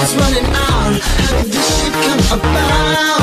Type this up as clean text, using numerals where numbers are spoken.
time's running out. How did this shit come about?